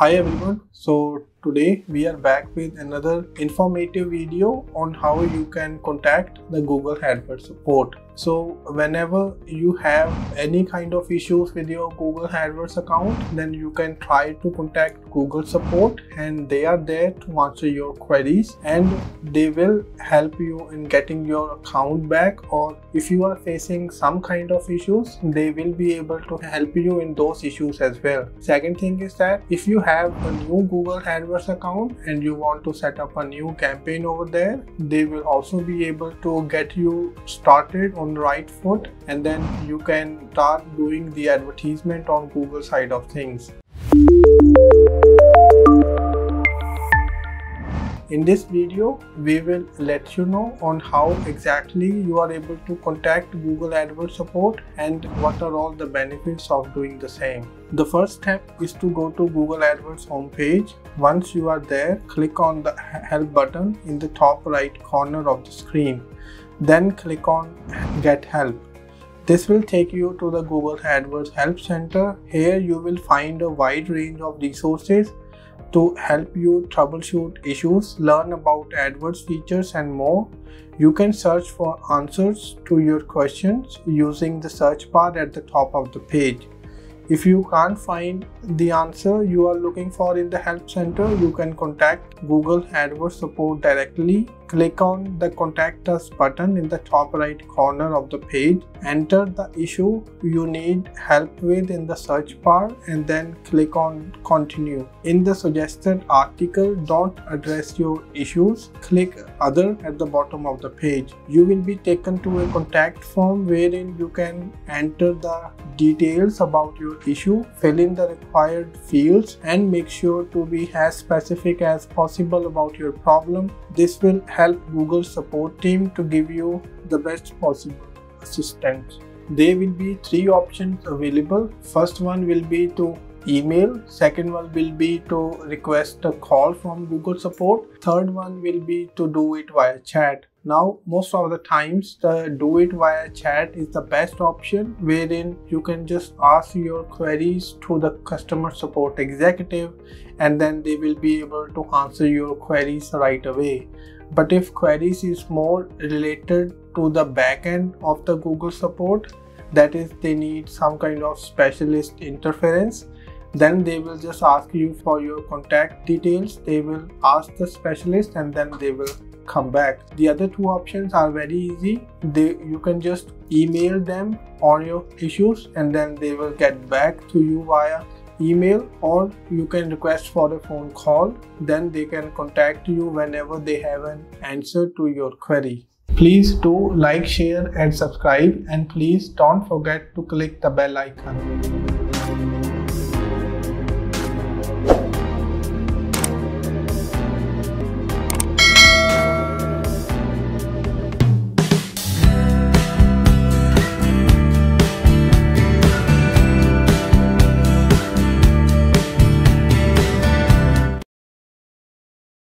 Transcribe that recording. Hi everyone, so today we are back with another informative video on how you can contact the Google AdWords support. So whenever you have any kind of issues with your Google AdWords account, then you can try to contact Google support and they are there to answer your queries and they will help you in getting your account back, or if you are facing some kind of issues, they will be able to help you in those issues as well. Second thing is that if you have a new Google AdWords account and you want to set up a new campaign over there, they will also be able to get you started on the right foot, and then you can start doing the advertisement on Google side of things. In this video, we will let you know on how exactly you are able to contact Google AdWords support and what are all the benefits of doing the same. The first step is to go to Google AdWords homepage. Once you are there, click on the help button in the top right corner of the screen. Then click on get help. This will take you to the Google AdWords Help Center. Here you will find a wide range of resources to help you troubleshoot issues, learn about AdWords features and more. You can search for answers to your questions using the search bar at the top of the page. If you can't find the answer you are looking for in the help center, you can contact Google AdWords support directly. Click on the Contact Us button in the top right corner of the page. Enter the issue you need help with in the search bar and then click on Continue. In the suggested article, don't address your issues. Click Other at the bottom of the page. You will be taken to a contact form wherein you can enter the details about your issue, fill in the required fields and make sure to be as specific as possible about your problem. This will help Google support team to give you the best possible assistance. There will be three options available. First one will be to email, second one will be to request a call from Google support, third one will be to do it via chat. Now most of the times the do it via chat is the best option, wherein you can just ask your queries to the customer support executive and then they will be able to answer your queries right away. But if queries is more related to the back end of the Google support, that is they need some kind of specialist interference, then they will just ask you for your contact details, they will ask the specialist and then they will come back. The other two options are very easy. You can just email them on your issues and then they will get back to you via email, or you can request for a phone call, then they can contact you whenever they have an answer to your query. Please do like, share and subscribe, and please don't forget to click the bell icon.